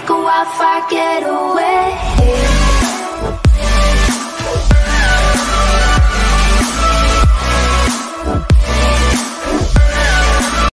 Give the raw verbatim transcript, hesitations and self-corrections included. make a wildfire get away.